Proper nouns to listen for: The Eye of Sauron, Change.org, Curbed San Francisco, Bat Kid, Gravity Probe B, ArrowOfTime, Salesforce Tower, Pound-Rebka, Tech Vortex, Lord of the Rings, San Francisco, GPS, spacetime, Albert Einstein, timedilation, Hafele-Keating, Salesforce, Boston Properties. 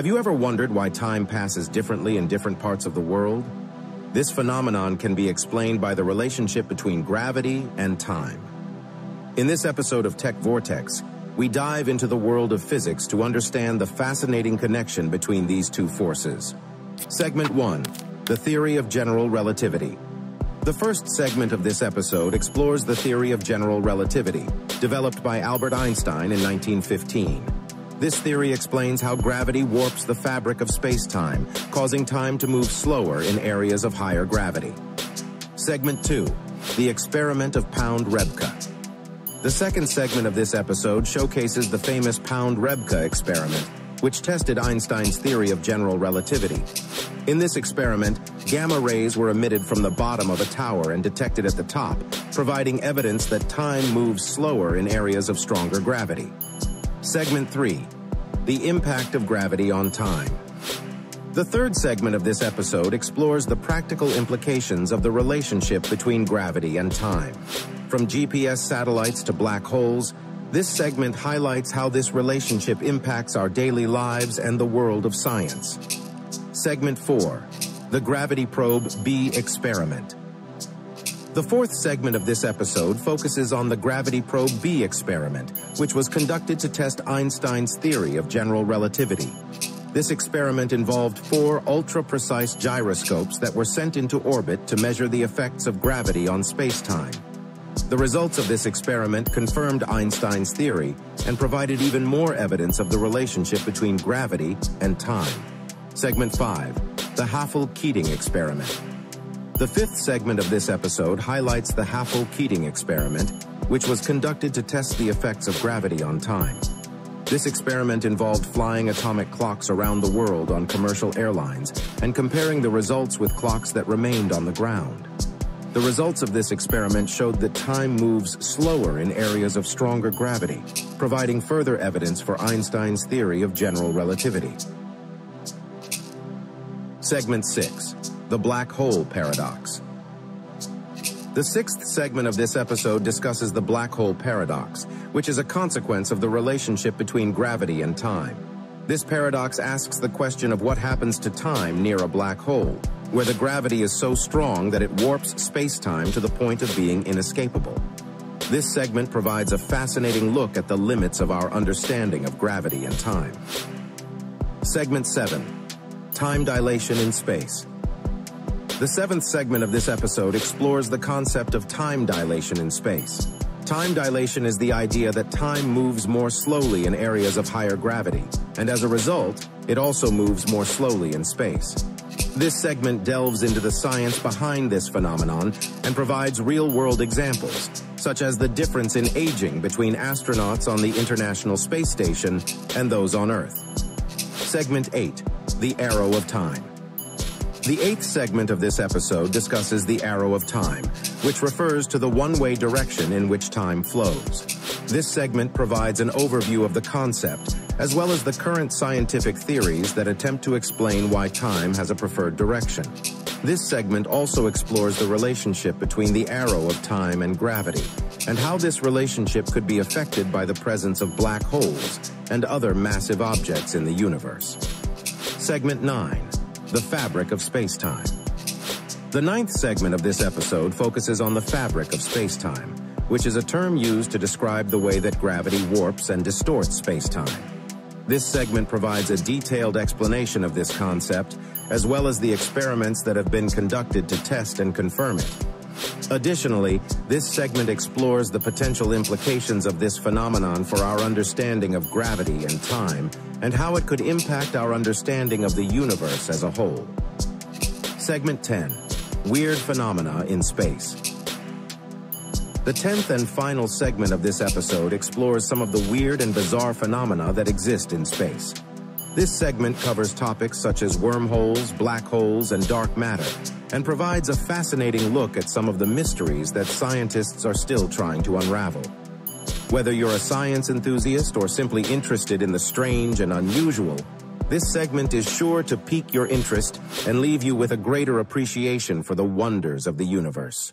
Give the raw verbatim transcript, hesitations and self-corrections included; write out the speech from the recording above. Have you ever wondered why time passes differently in different parts of the world? This phenomenon can be explained by the relationship between gravity and time. In this episode of Tech Vortex, we dive into the world of physics to understand the fascinating connection between these two forces. Segment one, the theory of general relativity. The first segment of this episode explores the theory of general relativity, developed by Albert Einstein in nineteen fifteen. This theory explains how gravity warps the fabric of space-time, causing time to move slower in areas of higher gravity. Segment two, the experiment of Pound-Rebka. The second segment of this episode showcases the famous Pound-Rebka experiment, which tested Einstein's theory of general relativity. In this experiment, gamma rays were emitted from the bottom of a tower and detected at the top, providing evidence that time moves slower in areas of stronger gravity. Segment three, the impact of gravity on time. The third segment of this episode explores the practical implications of the relationship between gravity and time. From G P S satellites to black holes, this segment highlights how this relationship impacts our daily lives and the world of science. Segment four, the Gravity Probe B experiment. The fourth segment of this episode focuses on the Gravity Probe B experiment, which was conducted to test Einstein's theory of general relativity. This experiment involved four ultra-precise gyroscopes that were sent into orbit to measure the effects of gravity on space-time. The results of this experiment confirmed Einstein's theory and provided even more evidence of the relationship between gravity and time. Segment five, the Hafele-Keating experiment. The fifth segment of this episode highlights the Hafele-Keating experiment, which was conducted to test the effects of gravity on time. This experiment involved flying atomic clocks around the world on commercial airlines and comparing the results with clocks that remained on the ground. The results of this experiment showed that time moves slower in areas of stronger gravity, providing further evidence for Einstein's theory of general relativity. Segment six, the black hole paradox. The sixth segment of this episode discusses the black hole paradox, which is a consequence of the relationship between gravity and time. This paradox asks the question of what happens to time near a black hole, where the gravity is so strong that it warps space-time to the point of being inescapable. This segment provides a fascinating look at the limits of our understanding of gravity and time. Segment seven, time dilation in space. The seventh segment of this episode explores the concept of time dilation in space. Time dilation is the idea that time moves more slowly in areas of higher gravity, and as a result, it also moves more slowly in space. This segment delves into the science behind this phenomenon and provides real-world examples, such as the difference in aging between astronauts on the International Space Station and those on Earth. Segment eight, the arrow of time. The eighth segment of this episode discusses the arrow of time, which refers to the one-way direction in which time flows. This segment provides an overview of the concept, as well as the current scientific theories that attempt to explain why time has a preferred direction. This segment also explores the relationship between the arrow of time and gravity, and how this relationship could be affected by the presence of black holes and other massive objects in the universe. Segment nine, the fabric of space-time. The ninth segment of this episode focuses on the fabric of space-time, which is a term used to describe the way that gravity warps and distorts space-time. This segment provides a detailed explanation of this concept, as well as the experiments that have been conducted to test and confirm it. Additionally, this segment explores the potential implications of this phenomenon for our understanding of gravity and time, and how it could impact our understanding of the universe as a whole. Segment ten, weird phenomena in space. The tenth and final segment of this episode explores some of the weird and bizarre phenomena that exist in space. This segment covers topics such as wormholes, black holes, and dark matter, and provides a fascinating look at some of the mysteries that scientists are still trying to unravel. Whether you're a science enthusiast or simply interested in the strange and unusual, this segment is sure to pique your interest and leave you with a greater appreciation for the wonders of the universe.